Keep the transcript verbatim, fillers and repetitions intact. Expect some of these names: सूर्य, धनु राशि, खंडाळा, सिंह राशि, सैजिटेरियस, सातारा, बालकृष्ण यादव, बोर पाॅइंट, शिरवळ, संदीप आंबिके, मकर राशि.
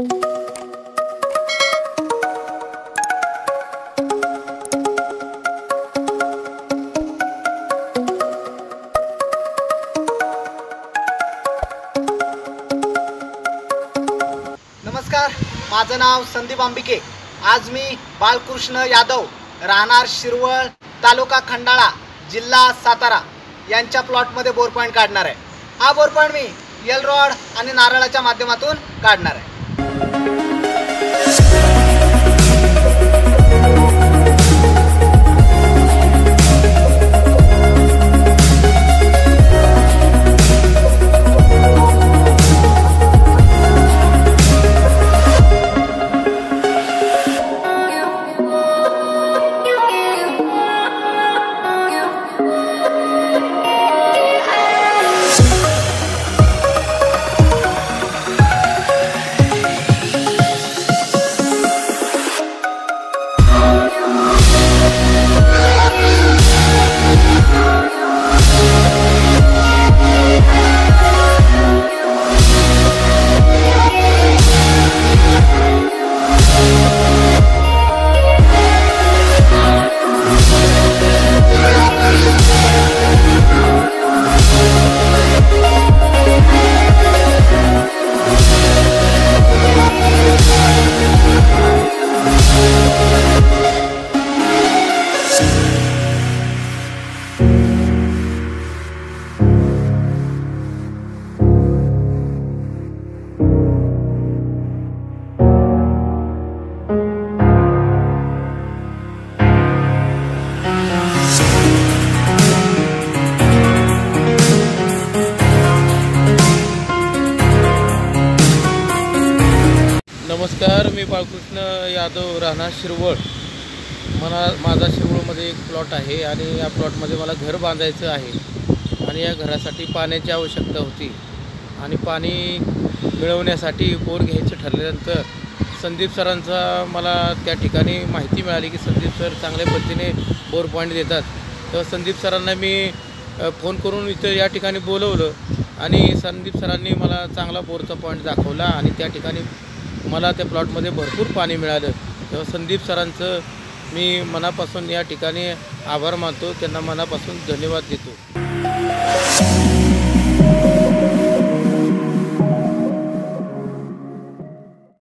नमस्कार, माझं नाव संदीप आंबिके। आज मी बालकृष्ण यादव, राहणार शिरवळ, तालुका खंडाळा, जिल्हा सातारा यांच्या प्लॉटमध्ये बोर पॉईंट काढणार आहे। हा बोर पॉईंट मी यल रॉड आणि नारळाच्या माध्यमातून काढणार आहे। नमस्कार, मी बालकृष्ण यादव, राहणार शिरवळ। मला माझा शिरवळमध्ये एक प्लॉट आहे आणि या प्लॉटमध्ये मला घर बांधायचं आहे आणि या घरासाठी पाण्याची आवश्यकता होती आणि पाणी मिळवण्यासाठी बोर घ्यायचं ठरल्यानंतर संदीप सरांचा मला त्या ठिकाणी माहिती मिळाली की संदीप सर चांगल्या पद्धतीने बोर पॉईंट देतात। तर संदीप सरांना मी फोन करून इथं या ठिकाणी बोलवलं आणि संदीप सरांनी मला चांगला बोरचा पॉईंट दाखवला आणि त्या ठिकाणी मला त्या प्लॉटमध्ये भरपूर पाणी मिळालं। तेव्हा संदीप सरांचं मी मनापासून या ठिकाणी आभार मानतो, त्यांना मनापासून धन्यवाद देतो।